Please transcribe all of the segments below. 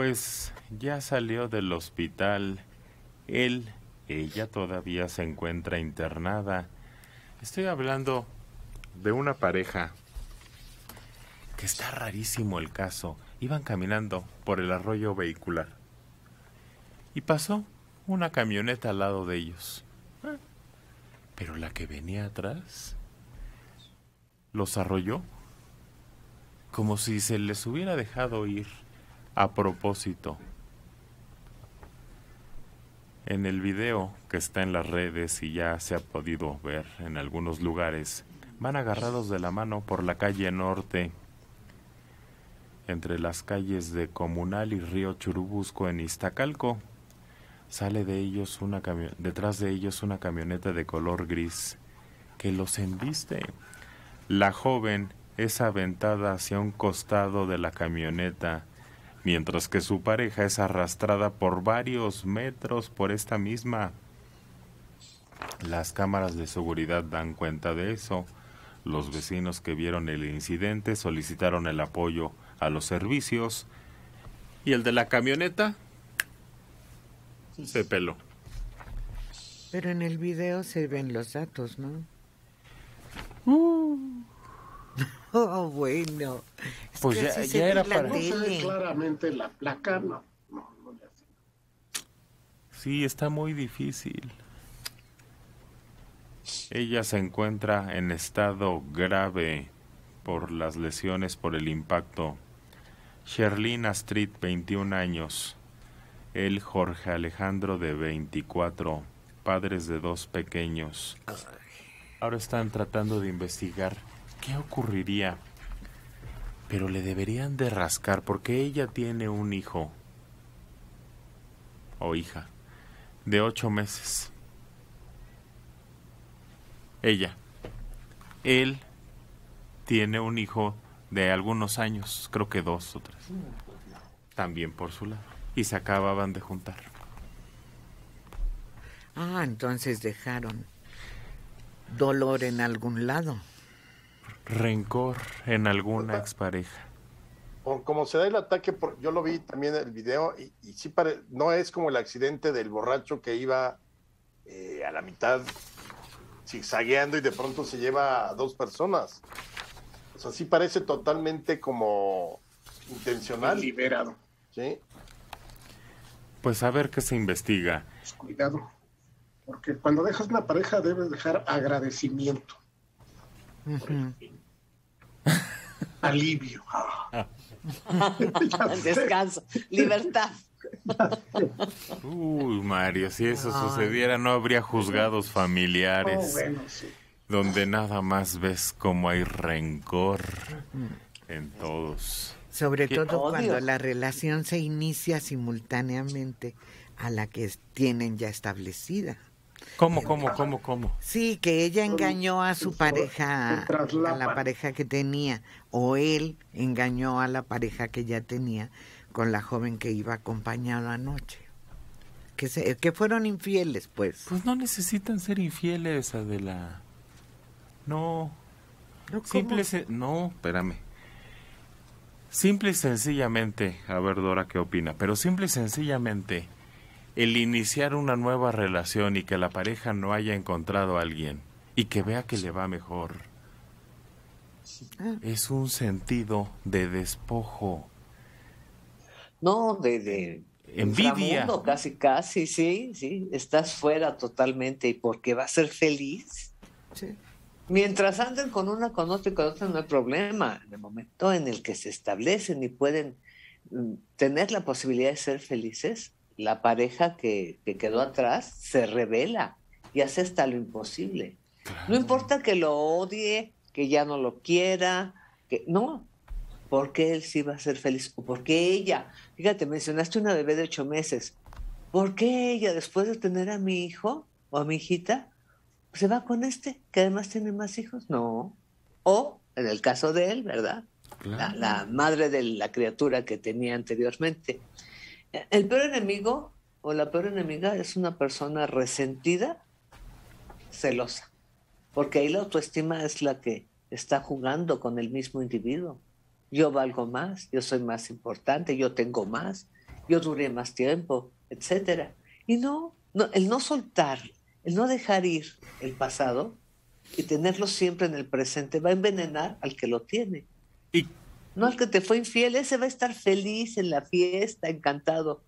Pues ya salió del hospital. Ella todavía se encuentra internada. Estoy hablando de una pareja que está rarísimo el caso. Iban caminando por el arroyo vehicular y pasó una camioneta al lado de ellos. Pero la que venía atrás los arrolló como si se les hubiera dejado ir a propósito. En el video que está en las redes y ya se ha podido ver en algunos lugares, van agarrados de la mano por la calle norte, entre las calles de Comunal y Río Churubusco en Iztacalco. Sale de ellos detrás de ellos una camioneta de color gris que los embiste. La joven es aventada hacia un costado de la camioneta, mientras que su pareja es arrastrada por varios metros por esta misma. Las cámaras de seguridad dan cuenta de eso. Los vecinos que vieron el incidente solicitaron el apoyo a los servicios y el de la camioneta se peló. Pero en el video se ven los datos, ¿no? Oh, bueno. Es pues ya, ya era para... No se ve claramente la placa, no le hacen. Sí, está muy difícil. Ella se encuentra en estado grave por las lesiones por el impacto. Sherlyn Street, 21 años. Él, Jorge Alejandro, de 24. Padres de 2 pequeños. Ahora están tratando de investigar qué ocurriría. Pero le deberían de rascar porque ella tiene un hijo o hija de 8 meses. Él tiene un hijo de algunos años, creo que 2 o 3. También por su lado. Y se acababan de juntar. Ah, entonces dejaron dolor en algún lado. Rencor en alguna expareja. Como se da el ataque, yo lo vi también en el video, y sí no es como el accidente del borracho que iba a la mitad zigzagueando y de pronto se lleva a 2 personas. O sea, sí parece totalmente como intencional. Liberado. Sí. Pues a ver qué se investiga. Pues cuidado, porque cuando dejas una pareja debes dejar agradecimiento. Alivio. Descanso. Libertad. Uy, Mario, si eso sucediera no habría juzgados familiares. Oh, bueno, sí. Donde nada más ves cómo hay rencor en todos. Sobre todo cuando la relación se inicia simultáneamente a la que tienen ya establecida. ¿Cómo? Sí, que ella engañó a su pareja, a la pareja que tenía, o él engañó a la pareja que ya tenía con la joven que iba acompañado anoche. Que fueron infieles, pues. Pues no necesitan ser infieles, Adela. No. Espérame. Simple y sencillamente, a ver Dora qué opina, pero simple y sencillamente... El iniciar una nueva relación y que la pareja no haya encontrado a alguien y que vea que le va mejor es un sentido de despojo. No, de envidia. Casi, sí. Estás fuera totalmente y porque va a ser feliz. Sí. Mientras anden con una, con otra y con otra no hay problema. En el momento en el que se establecen y pueden tener la posibilidad de ser felices, la pareja que quedó atrás se revela y hace hasta lo imposible. No importa que lo odie, que ya no lo quiera, que no, porque él sí va a ser feliz o porque ella. Fíjate, mencionaste una bebé de 8 meses. ¿Por qué ella, después de tener a mi hijo o a mi hijita, se va con este que además tiene más hijos? No. O en el caso de él, ¿verdad? Claro. La madre de la criatura que tenía anteriormente. El peor enemigo o la peor enemiga es una persona resentida, celosa, porque ahí la autoestima es la que está jugando con el mismo individuo. Yo valgo más, yo soy más importante, yo tengo más, yo duré más tiempo, etcétera. Y el no soltar, el no dejar ir el pasado y tenerlo siempre en el presente va a envenenar al que lo tiene. Y no al que te fue infiel, ese va a estar feliz en la fiesta, encantado.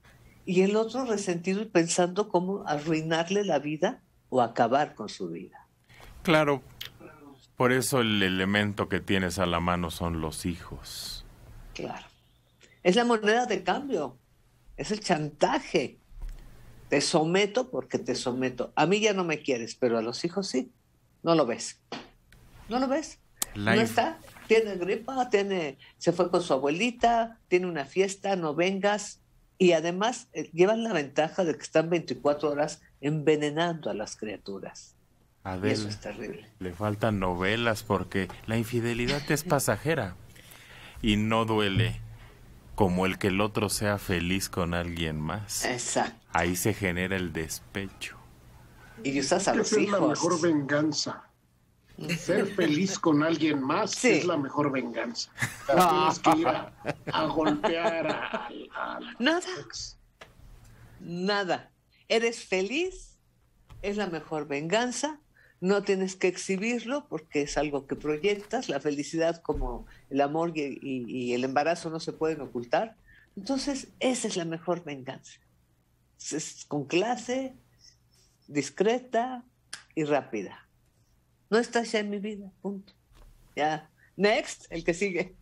Y el otro resentido y pensando cómo arruinarle la vida o acabar con su vida. Claro, por eso el elemento que tienes a la mano son los hijos. Claro. Es la moneda de cambio, es el chantaje. Te someto porque te someto. A mí ya no me quieres, pero a los hijos sí. No lo ves. ¿No lo ves? Life. No está. Tiene gripa, se fue con su abuelita, tiene una fiesta, no vengas. Y además llevan la ventaja de que están 24 horas envenenando a las criaturas. Adela, y eso es terrible. Le faltan novelas porque la infidelidad es pasajera y no duele como el que el otro sea feliz con alguien más. Exacto. Ahí se genera el despecho. Y usas a los hijos. Es la mejor venganza. Ser feliz con alguien más sí. Es la mejor venganza. No. Tienes que ir a golpear a nada. Nada. Eres feliz, es la mejor venganza. No tienes que exhibirlo porque es algo que proyectas. La felicidad como el amor y el embarazo no se pueden ocultar. Entonces, esa es la mejor venganza. Es con clase, discreta y rápida. No estás ya en mi vida, punto. Ya, next, el que sigue.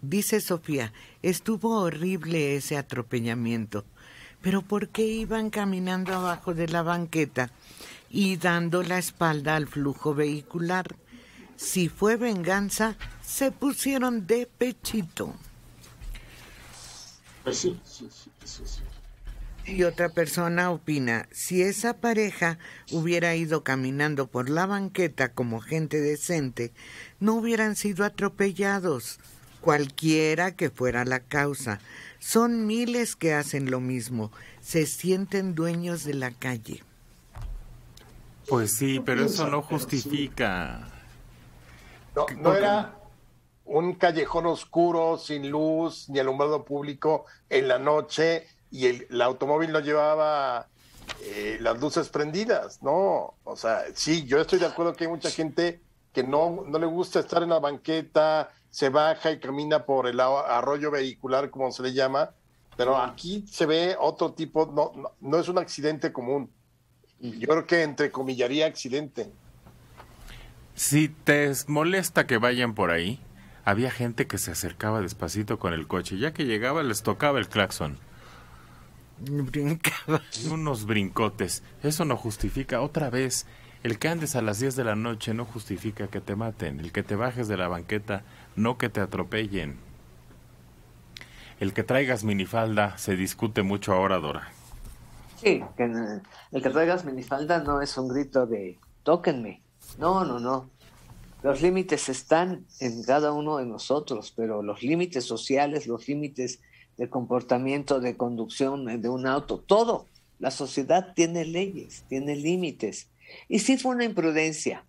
Dice Sofía, estuvo horrible ese atropellamiento, pero ¿por qué iban caminando abajo de la banqueta y dando la espalda al flujo vehicular? Si fue venganza, se pusieron de pechito. Pues sí. Y otra persona opina, si esa pareja hubiera ido caminando por la banqueta como gente decente, no hubieran sido atropellados, cualquiera que fuera la causa. Son miles que hacen lo mismo, se sienten dueños de la calle. Pues sí, pero eso no justifica. No era un callejón oscuro, sin luz, ni alumbrado público en la noche. Y el automóvil no llevaba las luces prendidas, ¿no? O sea, sí, yo estoy de acuerdo que hay mucha gente que no le gusta estar en la banqueta, se baja y camina por el arroyo vehicular, como se le llama, pero aquí se ve otro tipo, no es un accidente común. Yo creo que entrecomillaría accidente. Si te molesta que vayan por ahí, había gente que se acercaba despacito con el coche, ya que llegaba les tocaba el claxon. Brincaba. Unos brincotes. Eso no justifica. Otra vez, el que andes a las 10 de la noche no justifica que te maten. El que te bajes de la banqueta, no que te atropellen. El que traigas minifalda, se discute mucho ahora, Dora. Sí, el que traigas minifalda no es un grito de tóquenme. No. Los límites están en cada uno de nosotros, pero los límites sociales, los límites de comportamiento, de conducción, de un auto, todo. La sociedad tiene leyes, tiene límites. Y sí fue una imprudencia,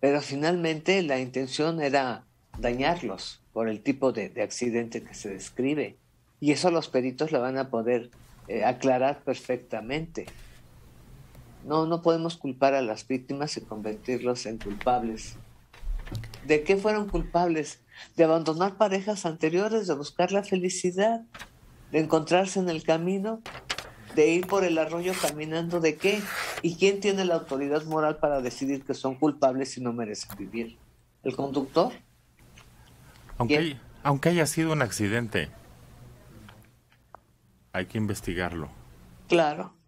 pero finalmente la intención era dañarlos por el tipo de accidente que se describe. Y eso los peritos lo van a poder aclarar perfectamente. No podemos culpar a las víctimas y convertirlos en culpables. ¿De qué fueron culpables? De abandonar parejas anteriores, de buscar la felicidad, de encontrarse en el camino, de ir por el arroyo caminando, ¿de qué? ¿Y quién tiene la autoridad moral para decidir que son culpables y no merecen vivir? ¿El conductor? Aunque haya sido un accidente, hay que investigarlo. Claro.